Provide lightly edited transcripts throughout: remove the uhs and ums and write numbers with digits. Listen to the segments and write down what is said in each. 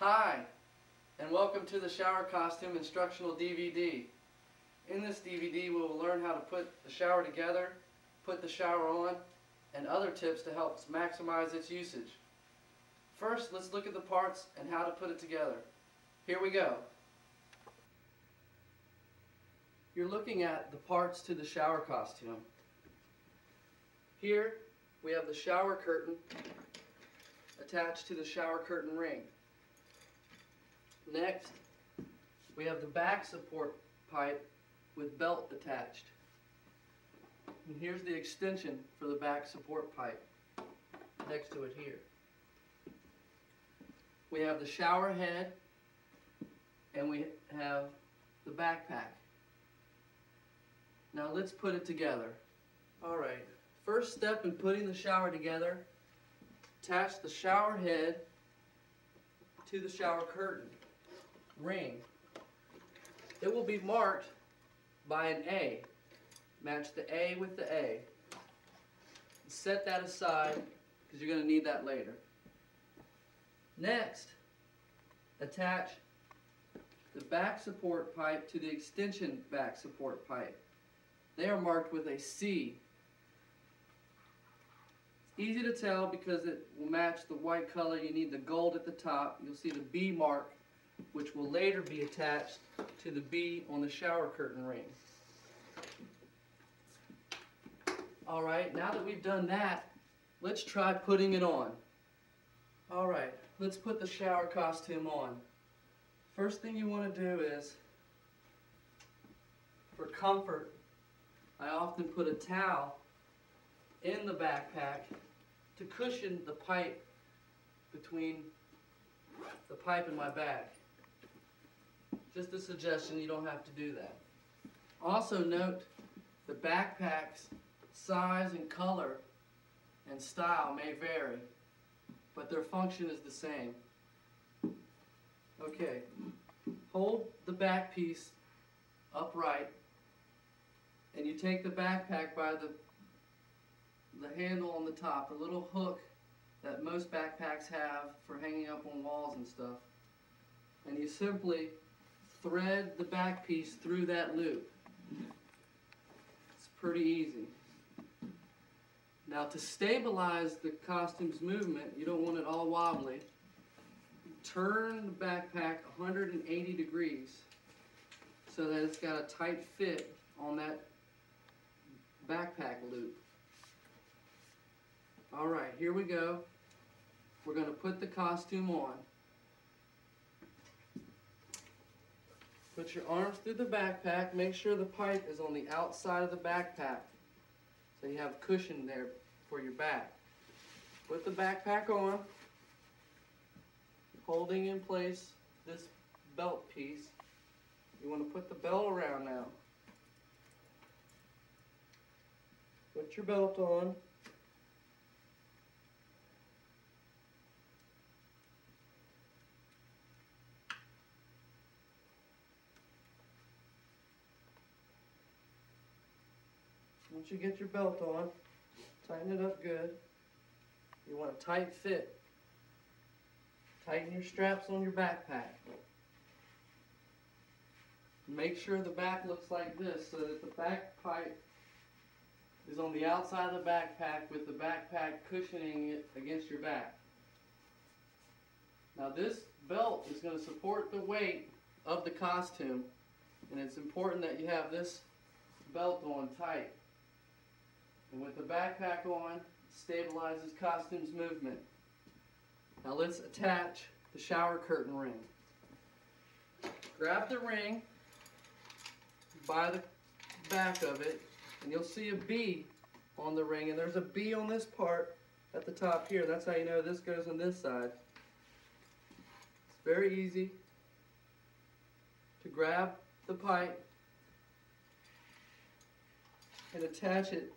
Hi, and welcome to the Shower Costume Instructional DVD. In this DVD, we will learn how to put the shower together, put the shower on, and other tips to help maximize its usage. First, let's look at the parts and how to put it together. Here we go. You're looking at the parts to the shower costume. Here, we have the shower curtain attached to the shower curtain ring. Next, we have the back support pipe with belt attached. And here's the extension for the back support pipe next to it here. We have the shower head and we have the backpack. Now let's put it together. Alright, first step in putting the shower together, attach the shower head to the shower curtain ring. It will be marked by an A. Match the A with the A. Set that aside because you're going to need that later. Next, attach the back support pipe to the extension back support pipe. They are marked with a C. It's easy to tell because it will match the white color. You need the gold at the top. You'll see the B mark, which will later be attached to the B on the shower curtain ring. Alright, now that we've done that, let's try putting it on. Alright, let's put the shower costume on. First thing you want to do is, for comfort, I often put a towel in the backpack to cushion the pipe between the pipe and my bag. Just a suggestion, you don't have to do that. Also note the backpack's size and color and style may vary, but their function is the same. Okay, hold the back piece upright and you take the backpack by the handle on the top, the little hook that most backpacks have for hanging up on walls and stuff. And you simply thread the back piece through that loop. It's pretty easy. Now to stabilize the costume's movement, you don't want it all wobbly, turn the backpack 180 degrees so that it's got a tight fit on that backpack loop. Alright, here we go. We're going to put the costume on. Put your arms through the backpack. Make sure the pipe is on the outside of the backpack so you have cushion there for your back. Put the backpack on, holding in place this belt piece. You want to put the belt around now. Put your belt on. Once you get your belt on, tighten it up good. You want a tight fit. Tighten your straps on your backpack. Make sure the back looks like this so that the back pipe is on the outside of the backpack with the backpack cushioning it against your back. Now this belt is going to support the weight of the costume, and it's important that you have this belt on tight. And with the backpack on, it stabilizes costume's movement. Now let's attach the shower curtain ring. Grab the ring by the back of it, and you'll see a B on the ring, and there's a B on this part at the top here. That's how you know this goes on this side. It's very easy to grab the pipe and attach it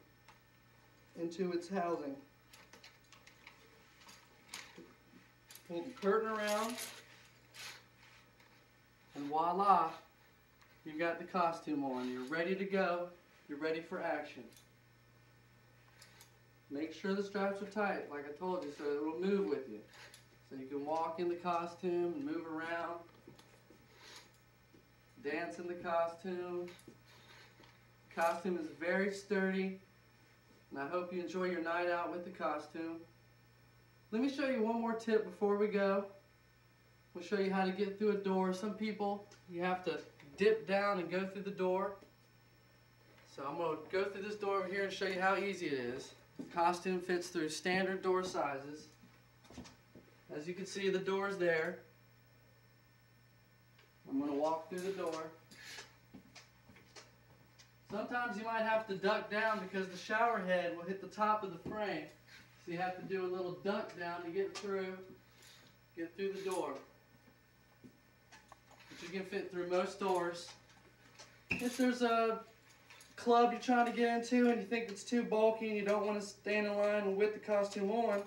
into its housing. Pull the curtain around, and voila, you've got the costume on. You're ready to go. You're ready for action. Make sure the straps are tight, like I told you, so it will move with you. So you can walk in the costume and move around, dance in the costume. Costume is very sturdy, and I hope you enjoy your night out with the costume. Let me show you one more tip before we go. We'll show you how to get through a door. Some people, you have to dip down and go through the door. So I'm going to go through this door over here and show you how easy it is. The costume fits through standard door sizes. As you can see, the door's there. I'm going to walk through the door. Sometimes you might have to duck down because the shower head will hit the top of the frame. So you have to do a little duck down to get through the door. But you can fit through most doors. If there's a club you're trying to get into and you think it's too bulky and you don't want to stand in line with the costume on,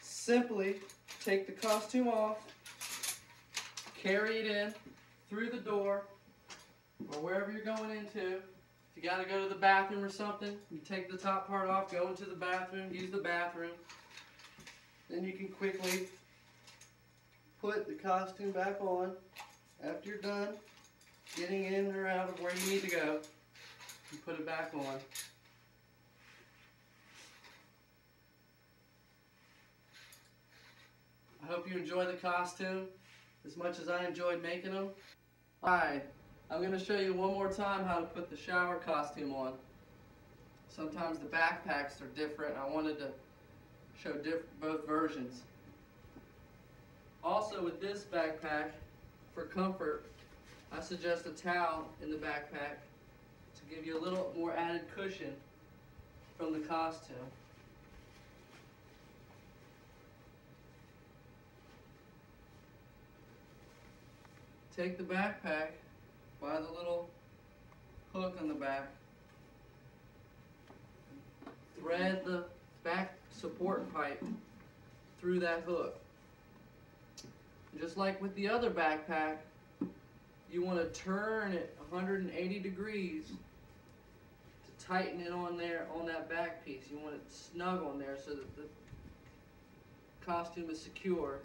simply take the costume off, carry it in through the door or wherever you're going into. If you got to go to the bathroom or something, you take the top part off, go into the bathroom, use the bathroom. Then you can quickly put the costume back on after you're done getting in or out of where you need to go. You put it back on. I hope you enjoy the costume as much as I enjoyed making them. Alright, I'm going to show you one more time how to put the shower costume on. Sometimes the backpacks are different. I wanted to show both versions. Also with this backpack, for comfort, I suggest a towel in the backpack to give you a little more added cushion from the costume. Take the backpack by the little hook on the back. Thread the back support pipe through that hook. Just like with the other backpack, you want to turn it 180 degrees to tighten it on there, on that back piece. You want it snug on there so that the costume is secure.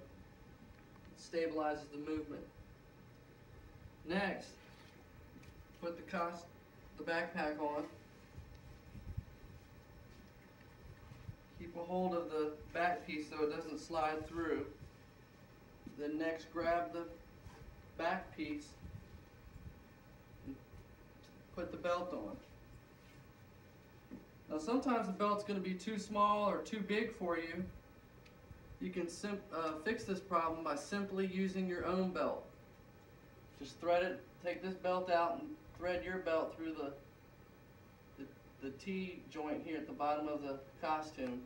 It stabilizes the movement. Next, put the backpack on. Keep a hold of the back piece so it doesn't slide through. Then next, grab the back piece and put the belt on. Now sometimes the belt's going to be too small or too big for you. You can fix this problem by simply using your own belt. Just thread it, take this belt out and thread your belt through the T-joint here at the bottom of the costume,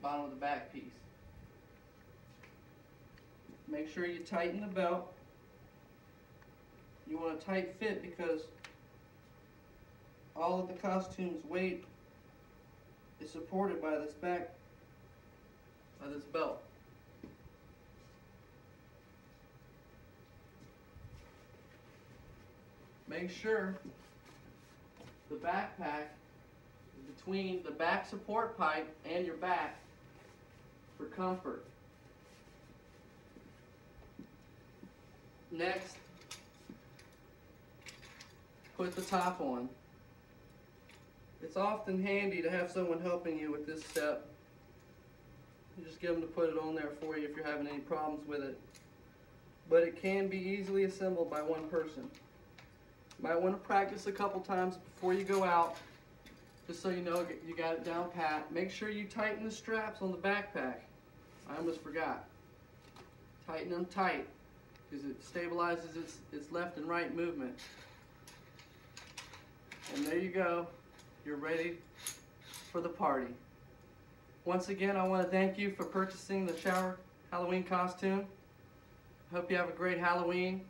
the bottom of the back piece. Make sure you tighten the belt. You want a tight fit because all of the costume's weight is supported by this belt. Make sure the backpack is between the back support pipe and your back for comfort. Next, put the top on. It's often handy to have someone helping you with this step. You just give them to put it on there for you if you're having any problems with it. But it can be easily assembled by one person. You might want to practice a couple times before you go out, just so you know you got it down pat. Make sure you tighten the straps on the backpack. I almost forgot. Tighten them tight, because it stabilizes its left and right movement. And there you go. You're ready for the party. Once again, I want to thank you for purchasing the shower Halloween costume. Hope you have a great Halloween.